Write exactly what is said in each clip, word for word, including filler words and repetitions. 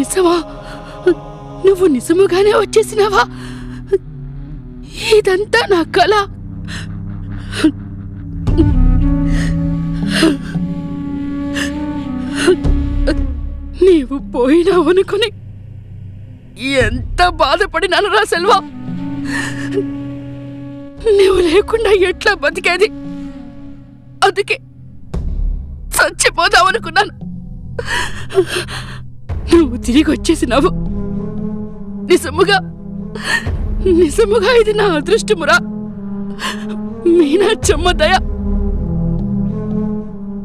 నిజమా? నువ్వు నిజముగానే వచ్చేసినావా? ఇదంతా నా కళ. నీవు పోయినావు అనుకుని ఎంత బాధపడినాను రా సెల్వా. నువ్వు లేకుండా ఎట్లా బతికేది? అందుకే చచ్చిపోదామనుకున్నాను. నువ్వు తిరిగి వచ్చేసినావు. నిజముగా నిజముగా ఇది నా అదృష్టమురా, మీనాక్షమ్మ దయ.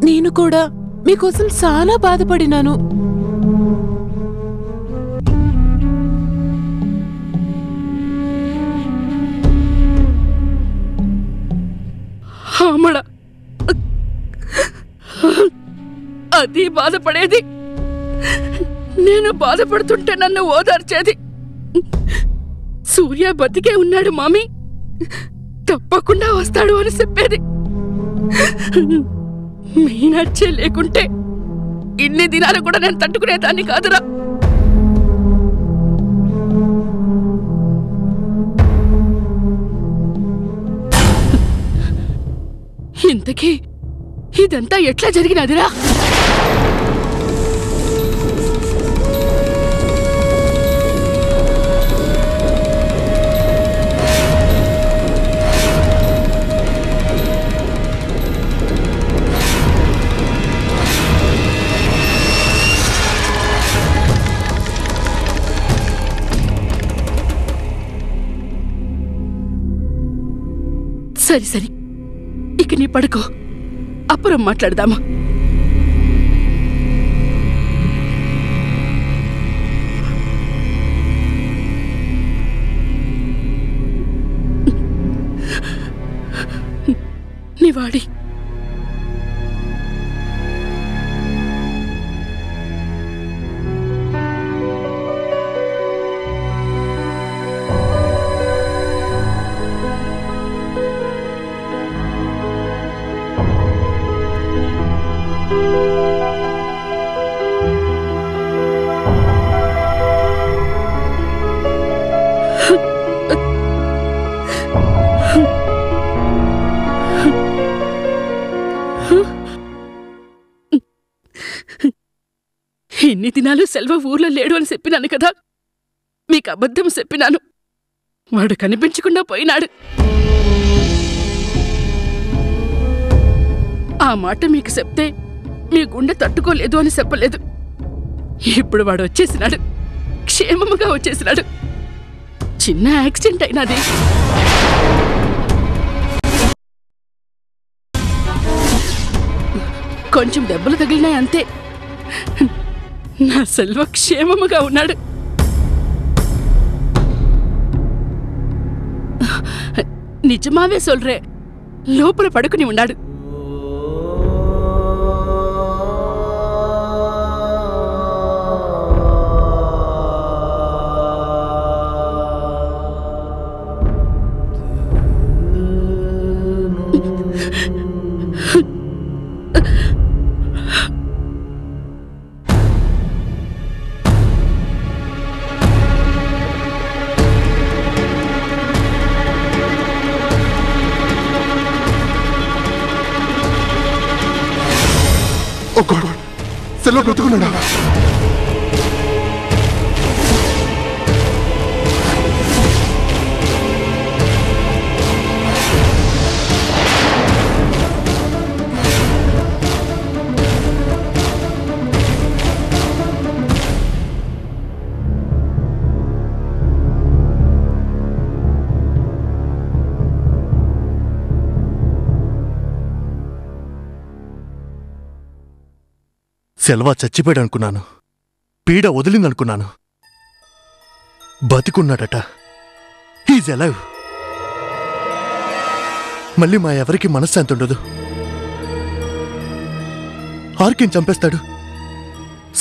నేను కూడా మీకోసం చాలా బాధపడినాను. ఆమడ అది బాధపడేది, నేను బాధపడుతుంటే నన్ను ఓదార్చేది. సూర్య బతికే ఉన్నాడు మామీ, తప్పకుండా వస్తాడు అని చెప్పేది. మీనాక్షే లేకుంటే ఇన్ని దినాలు కూడా నేను తట్టుకునేదాన్ని కాదురా. ఇంతకీ ఇదంతా ఎట్లా జరిగినదిరా? సరి సరి ఇక నీ పడుకో, అప్పురం మాట్లాడదామా. నీవాడి ఇన్ని దినాలు సెల్వ ఊర్లో లేడు అని చెప్పినాను కదా, మీకు అబద్ధం చెప్పినాను. వాడు కనిపించకుండా పోయినాడు. ఆ మాట మీకు చెప్తే మీ గుండె తట్టుకోలేదు అని చెప్పలేదు. ఇప్పుడు వాడు వచ్చేసినాడు, క్షేమముగా వచ్చేసినాడు. చిన్న యాక్సిడెంట్ అయినది. కొంచెం దెబ్బలు తగిలినాయి అంతే. నా సెల్వ క్షేమముగా ఉన్నాడు. నిజమావే సొల్రే, లోపల పడుకుని ఉన్నాడు. సెల్వ బ్రతుకున్నాడా? సెల్వ చచ్చిపోయాడు అనుకున్నాను, పీడ వదిలిందనుకున్నాను. బతికున్నాడట. He's alive. మళ్ళీ మా ఎవరికి మనశ్శాంతి ఉండదు. ఆర్కిని చంపేస్తాడు,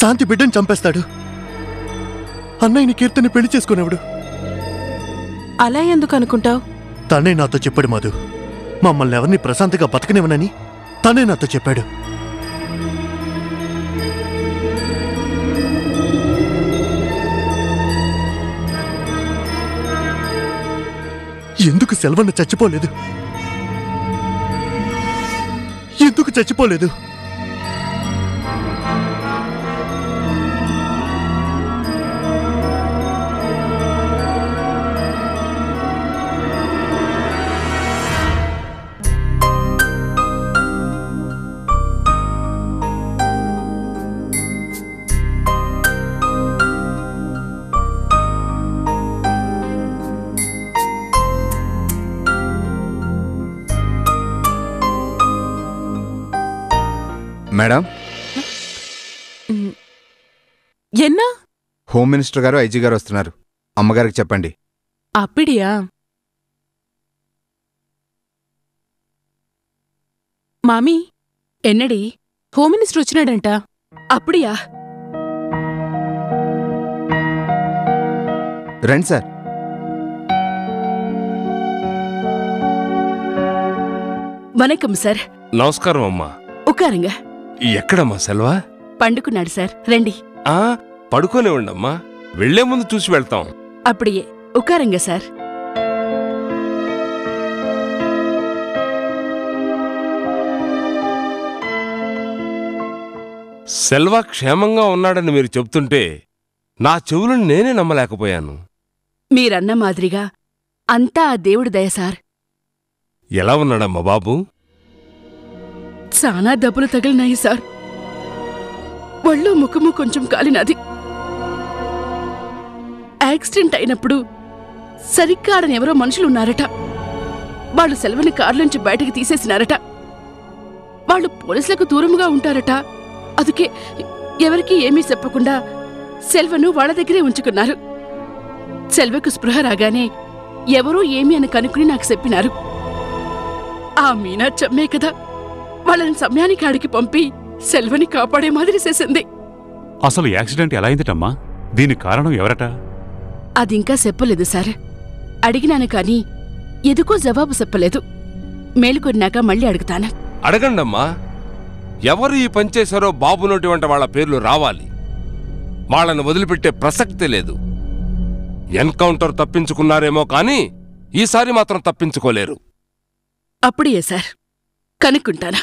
శాంతి బిడ్డని చంపేస్తాడు, అన్నయ్యని కీర్తిని పెళ్లి చేసుకునేవాడు. అలా ఎందుకు అనుకుంటావు? తనే నాతో చెప్పాడు మాధు, మమ్మల్ని ఎవరిని ప్రశాంతంగా బతకనివ్వనని తనే నాతో చెప్పాడు. ఎందుకు సెల్వన్న చచ్చిపోలేదు? ఎందుకు చచ్చిపోలేదు? மேடம், என்ன హోమ్ మినిస్టర్ గారు ఐజీ గారు వస్తున్నారు, అమ్మగారికి చెప్పండి. అప్పుడియా? మామీ ఎన్నడి హోమ్ మినిస్టర్ వచ్చినాడంట. అప్పుడియా? రండి సార్. వణకం సార్. నమస్కారం అమ్మా. ఉక్కారంగా. ఎక్కడమ్మా సెల్వా? పండుకున్నాడు సార్, రండి. ఆ పడుకోనే ఉండమ్మా, వెళ్లే ముందు చూసి వెళ్తాం. అప్పుడే ఉకారంగా సార్. సెల్వా క్షేమంగా ఉన్నాడని మీరు చెప్తుంటే నా చెవులను నేనే నమ్మలేకపోయాను. మీరన్న మాదిరిగా అంతా ఆ దేవుడి దయ సార్. ఎలా ఉన్నాడమ్మా బాబు? చాలా దెబ్బలు తగిలినాయి సార్, ఒళ్ళు ముఖము కొంచెం కాలినది. యాక్సిడెంట్ అయినప్పుడు సరిగ్గా ఆడనెవరో మనుషులున్నారట, వాళ్ళు సెల్వని కారులోంచి బయటకు తీసేసినారట. వాళ్ళు పోలీసులకు దూరంగా ఉంటారట, అందుకే ఎవరికీ ఏమీ చెప్పకుండా సెల్వను వాళ్ళ దగ్గరే ఉంచుకున్నారు. సెల్వకు స్పృహ రాగానే ఎవరూ ఏమీ అని కనుక్కుని నాకు చెప్పినారు. ఆ మీనా చెమ్మే కదా వాళ్ళని సమయానికి ఆడికి పంపి సెల్వని కాపాడే మాదిరి చేసింది. అసలు యాక్సిడెంట్ ఎలా అయిందటమ్మా? దీని కారణం ఎవరట? అదింకా చెప్పలేదు సార్, అడిగినాను కానీ ఎదుకో జవాబు చెప్పలేదు. మేలుకొన్నాక మళ్ళీ అడుగుతాను. అడగండమ్మా. ఎవరు ఈ పనిచేశారో బాబు నోటి వంట వాళ్ళ పేర్లు రావాలి. వాళ్ళను వదిలిపెట్టే ప్రసక్తి లేదు. ఎన్కౌంటర్ తప్పించుకున్నారేమో కానీ ఈసారి మాత్రం తప్పించుకోలేరు. అప్పుడే సార్ కనుక్కుంటానా?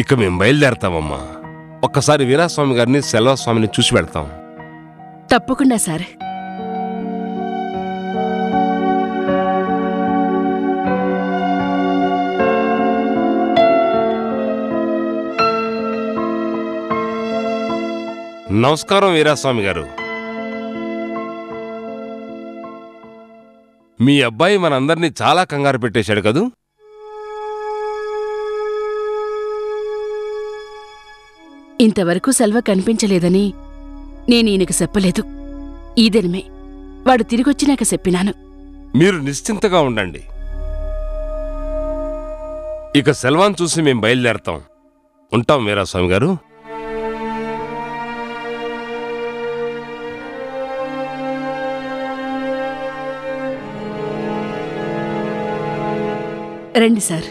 ఇక మేము బయలుదేరతామమ్మా. ఒక్కసారి వీరాస్వామి గారిని సెల్వస్వామిని చూసి వెళ్తాం. తప్పకుండా సార్. నమస్కారం వీరాస్వామి గారు. మీ అబ్బాయి మనందరినీ చాలా కంగారు పెట్టేశాడు కదూ? ఇంతవరకు సెల్వ కనిపించలేదని నేనీయనకు చెప్పలేదు. ఈ దినమే వాడు తిరిగొచ్చినాక చెప్పినాను. మీరు నిశ్చింతగా ఉండండి. ఇక సెల్వాన్ చూసి మేం బయలుదేరతాం. ఉంటాం వీరాస్వామి గారు. రండి సార్.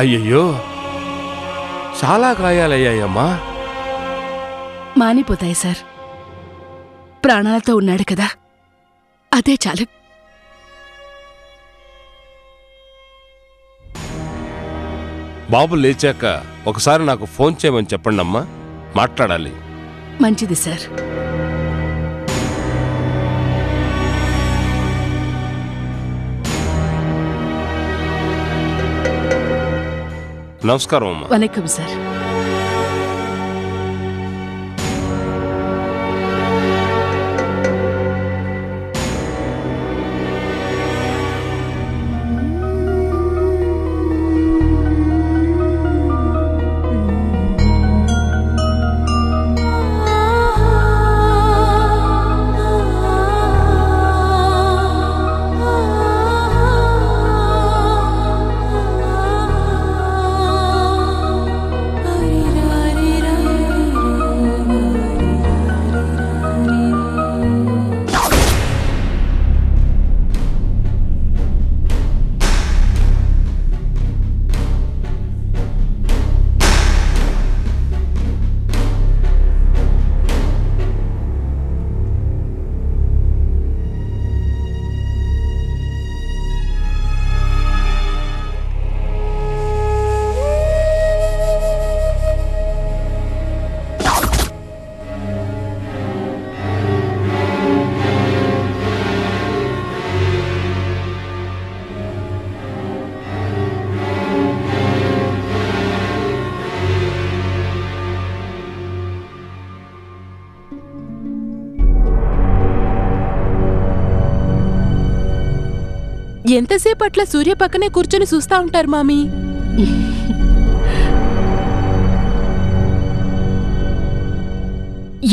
అయ్యయ్యో, చాలా గాయాలయ్యాయమ్మా. మానిపోతాయి సార్, ప్రాణాలతో ఉన్నాడు కదా, అదే చాలు. బాబు లేచాక ఒకసారి నాకు ఫోన్ చేయమని చెప్పండమ్మా, మాట్లాడాలి. మంచిది సార్. నమస్కారం అమ్మా. వనకం సార్. ఎంతసేపు అట్లా సూర్య పక్కనే కూర్చొని చూస్తా ఉంటారు మామీ?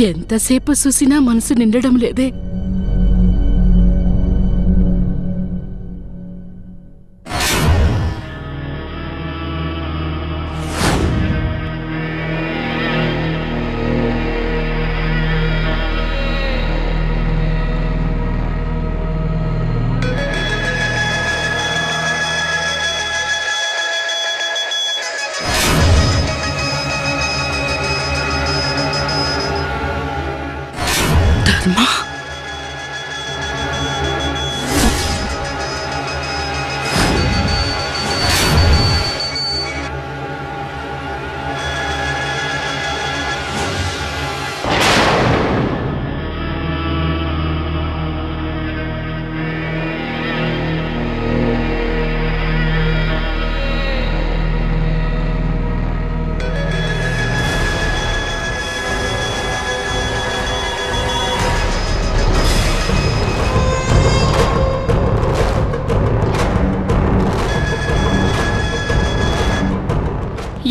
ఎంతసేపు చూసినా మనసు నిండడం లేదే.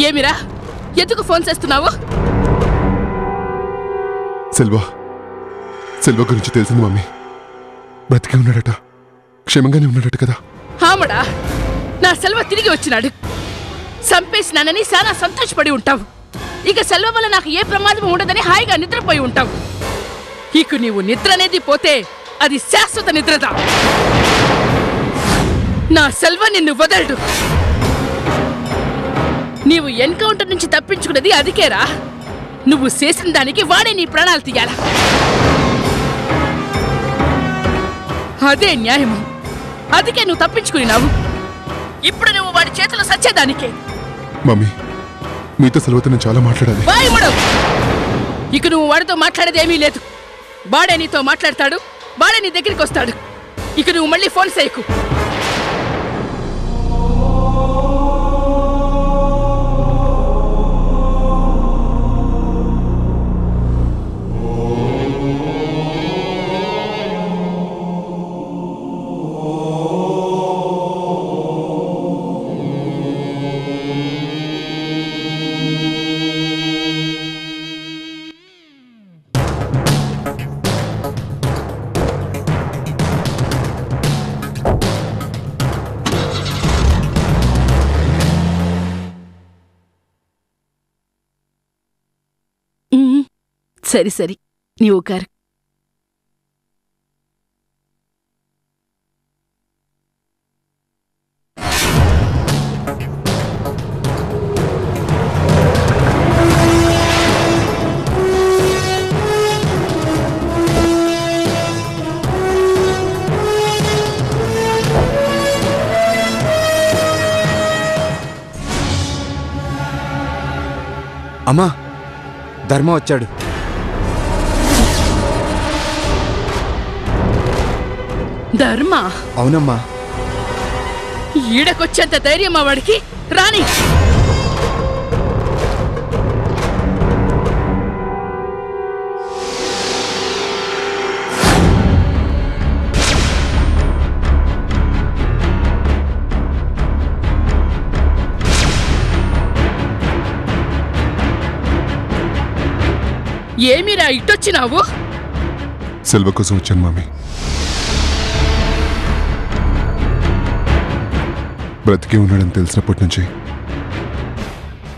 ఏమిరా ఎందుకు ఫోన్ చేస్తున్నావు? సెల్వ సెల్వ గురించి తెలిసింది మమ్మీ. బ్రతికి ఉన్నాడట, క్షేమంగానే ఉన్నాడట కదా. హామడా, నా సెల్వ తిరిగి వచ్చినాడు. చంపేసినానని చాలా సంతోషపడి ఉంటావు. ఇక సెల్వ వల్ల నాకు ఏ ప్రమాదం ఉండదని హాయిగా నిద్రపోయి ఉంటావు. ఇక నీవు నిద్ర అనేది పోతే అది శాశ్వత నిద్రదా. నా సెల్వ నిన్ను వదలడు. నీవు ఎన్కౌంటర్ నుంచి తప్పించుకున్నది అదికేరా. నువ్వు చేసిన దానికి వాడే నీ ప్రాణాలు తీయాల. అదే న్యాయము. అదికే నువ్వు తప్పించుకున్నావు. ఇప్పుడు నువ్వు వాడి చేతిలో సచ్చేదానికే. మమ్మీ, మీతో సెలవుతో చాలా మాట్లాడాలి. ఇక నువ్వు వాడితో మాట్లాడేది ఏమీ లేదు. వాడే నీతో మాట్లాడతాడు, వాడే నీ దగ్గరికి వస్తాడు. ఇక నువ్వు మళ్ళీ ఫోన్ చేయకు. சரி சரி, நீ உட்காரு. அம்மா, தர்மா வச்சாடு. ధర్మ? అవునమ్మా. ఈడకొచ్చేంత ధైర్యం వాడికి రాని. ఏమిరా ఇట్టొచ్చినావు? సెల్వ కోసం వచ్చాను మామీ. బ్రతికే ఉన్నాడని తెలిసినప్పటి నుంచి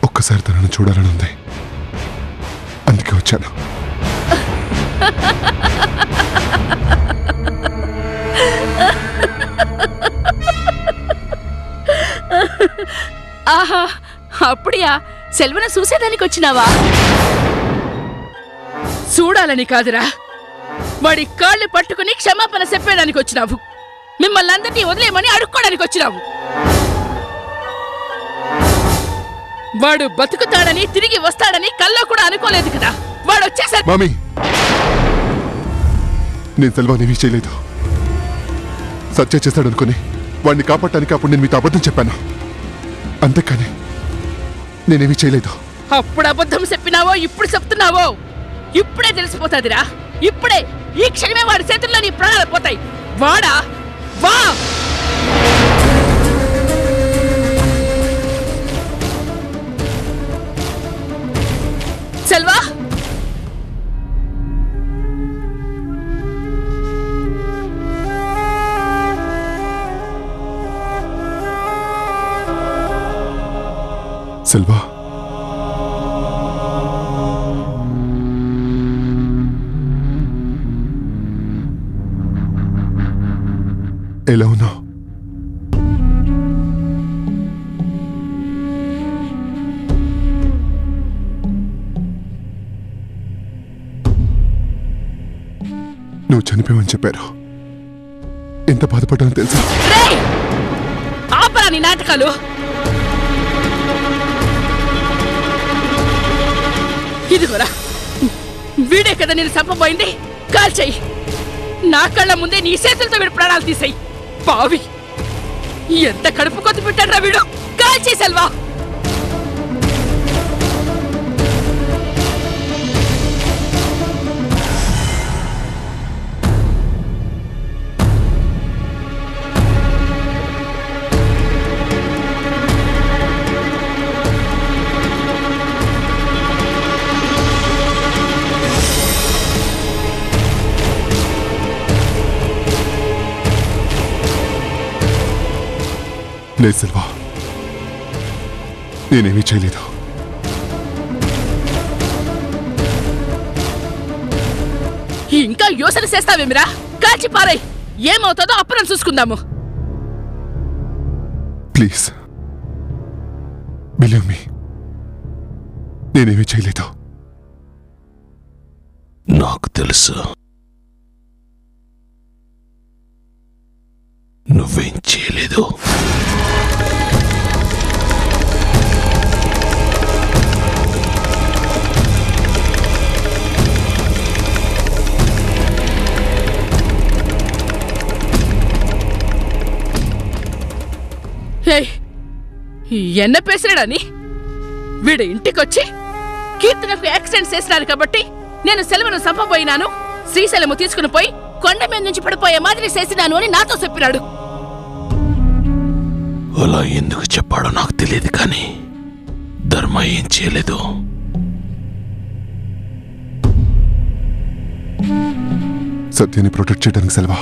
ఒక్కసారి తనను చూడాలని ఉంది, అందుకే వచ్చాను. ఆహా, అప్పుడియా సెల్వన చూసేదానికి వచ్చినావా? చూడాలని కాదురా, వాడి కాళ్ళు పట్టుకుని క్షమాపణ చెప్పేదానికి వచ్చినావు. మిమ్మల్ని అందరినీ వదిలేమని అడుక్కోడానికి వచ్చినావు. వాడు బతుకుతాడని తిరిగి వస్తాడని కల్లో కూడా అనుకోలేదు కదా. వాడు వచ్చేసాడు. మామీ, నేను సెల్వానేమీ చేయలేదు. సత్య చేస్తాడు అనుకుని వాడిని కాపాడటానికి అప్పుడు నేను మీతో అబద్ధం చెప్పాను, అంతేకాని నేనేమీ చేయలేదు. అప్పుడు అబద్ధం చెప్పినావో ఇప్పుడు చెప్తున్నావో ఇప్పుడే తెలిసిపోతాదిరా. ఇప్పుడే, ఈ క్షణమే వాడి చేతుల్లో నీ ప్రాణాలు పోతాయి. వాడా వా செல்வா, எலோனா, నువ్వు చనిపోవని చెప్పారు. ఎంత బాధపడ్డానో తెలుసా? ఆపరా నీ నాటకాలు. ఇదిగోరా, వీడే కదా నేను చంపబోయింది. కాల్ చెయ్యి. నా కళ్ళ ముందే నీ చేతులతో వీడు ప్రాణాలు తీసేయి. పావి, ఎంత కడుపు కొత్త పెట్టాడ్రా వీడు. కాల్ చేయి సెల్వా. లేదు సెల్వా, నేనేమీ చేయలేదు. ఇంకా యోచన చేస్తావేమిరా? కాల్చి పారాయి. ఏమవుతుందో అప్పురం చూసుకుందాము. ప్లీజ్ బిలీవ్ మీ, నేనేమీ చేయలేదు. నాకు తెలుసు నువ్వేం చేయలేదు. ఎన్న పేసినాడని వీడు ఇంటికొచ్చి కీర్తనకు యాక్సిడెంట్ చేసినారు కాబట్టి నేను సెలవును చంపబోయినాను, శ్రీశైలము తీసుకుని పోయి కొండ మీద నుంచి పడిపోయే మాదిరి చేసినాను అని నాతో చెప్పినాడు. అలా ఎందుకు చెప్పాడో నాకు తెలియదు, కానీ ధర్మ ఏం చేయలేదు. సత్యాన్ని ప్రొటెక్ట్ చేయడానికి సెలవా.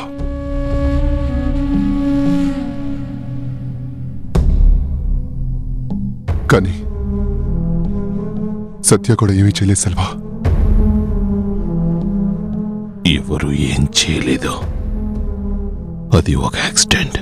కానీ సత్య కూడా ఏమీ చేయలేదు సెల్వా. ఎవరు ఏం చేయలేదు. అది ఒక యాక్సిడెంట్.